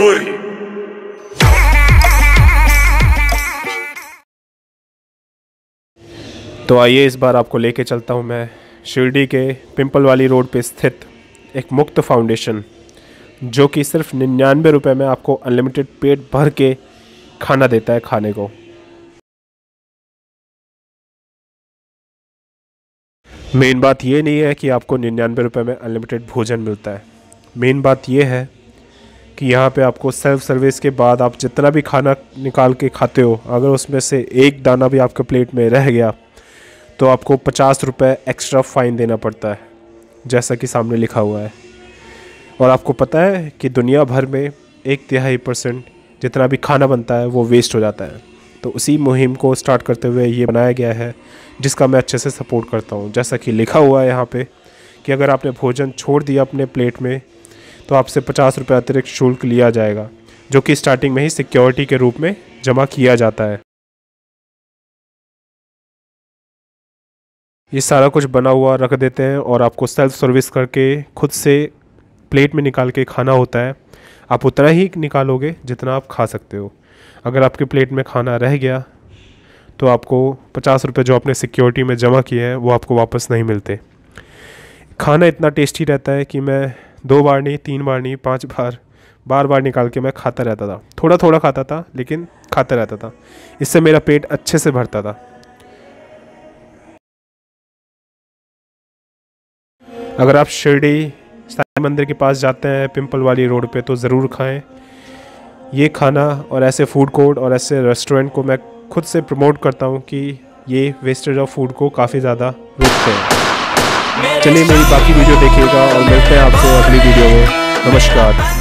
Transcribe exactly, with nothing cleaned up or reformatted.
गोरी। तो आइए इस बार आपको लेके चलता हूँ मैं शिरडी के पिंपल वाली रोड पे स्थित एक मुक्त फाउंडेशन, जो कि सिर्फ निन्यानवे रुपये में आपको अनलिमिटेड पेट भर के खाना देता है खाने को। मेन बात ये नहीं है कि आपको निन्यानवे रुपये में अनलिमिटेड भोजन मिलता है, मेन बात ये है कि यहाँ पे आपको सेल्फ सर्विस के बाद आप जितना भी खाना निकाल के खाते हो, अगर उसमें से एक दाना भी आपके प्लेट में रह गया तो आपको पचास रुपये एक्स्ट्रा फ़ाइन देना पड़ता है, जैसा कि सामने लिखा हुआ है। और आपको पता है कि दुनिया भर में एक तिहाई परसेंट जितना भी खाना बनता है वो वेस्ट हो जाता है, तो उसी मुहिम को स्टार्ट करते हुए ये बनाया गया है, जिसका मैं अच्छे से सपोर्ट करता हूँ। जैसा कि लिखा हुआ है यहाँ पे कि अगर आपने भोजन छोड़ दिया अपने प्लेट में तो आपसे पचास रुपये अतिरिक्त शुल्क लिया जाएगा, जो कि स्टार्टिंग में ही सिक्योरिटी के रूप में जमा किया जाता है। ये सारा कुछ बना हुआ रख देते हैं और आपको सेल्फ सर्विस करके खुद से प्लेट में निकाल के खाना होता है। आप उतना ही निकालोगे जितना आप खा सकते हो। अगर आपके प्लेट में खाना रह गया तो आपको पचास रुपये जो आपने सिक्योरिटी में जमा किए हैं वो आपको वापस नहीं मिलते। खाना इतना टेस्टी रहता है कि मैं दो बार नहीं, तीन बार नहीं, पाँच बार बार बार निकाल के मैं खाता रहता था। थोड़ा थोड़ा खाता था लेकिन खाता रहता था, इससे मेरा पेट अच्छे से भरता था। अगर आप शिरडी साई मंदिर के पास जाते हैं पिंपल वाली रोड पे तो ज़रूर खाएं। ये खाना और ऐसे फूड कोर्ट और ऐसे रेस्टोरेंट को मैं खुद से प्रमोट करता हूँ कि ये वेस्टेज ऑफ फूड को काफ़ी ज़्यादा रोकते हैं। चलिए मेरी बाकी वीडियो देखिएगा और मिलते हैं आपसे अगली वीडियो में। नमस्कार।